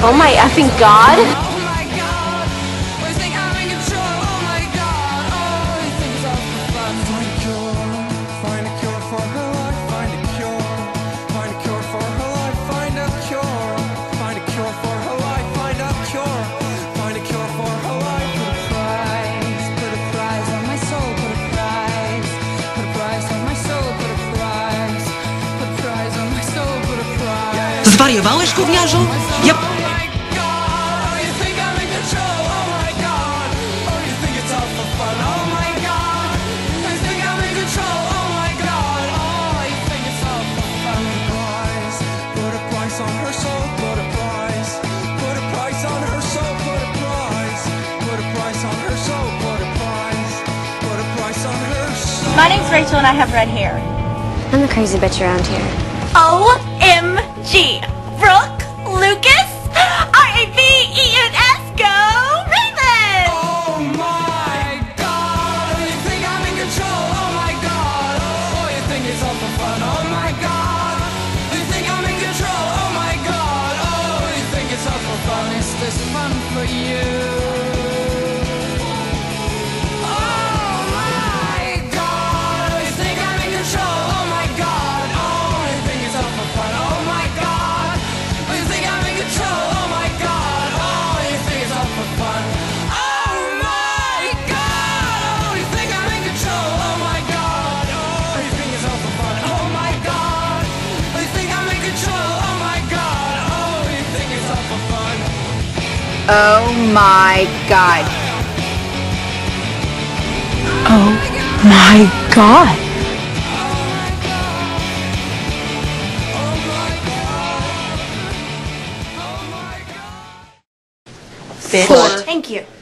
Oh my effing God! Oh my God! We think I'm in control. Oh my God! Oh, we think it's all for fun. Find a cure for her life. Find a cure for her life. Find a cure. Find a cure for her life. Find a cure. Find a cure for her life. Put a price on my soul. Put a price. Put a price on my soul. Put a price. Put a price on my soul. Put a price. Zwariowałeś, gówniarzu? My name's Rachel and I have red hair. I'm the crazy bitch around here. OMG! Brooke, Lucas, RAVENS, go Ravens! Oh my God! Oh, you think I'm in control? Oh my God! Oh, you think it's all for fun? Oh my God! You think I'm in control? Oh my God! Oh, you think it's all for fun? Is this fun for you? Oh my God. Oh my God. Bitch. Thank you.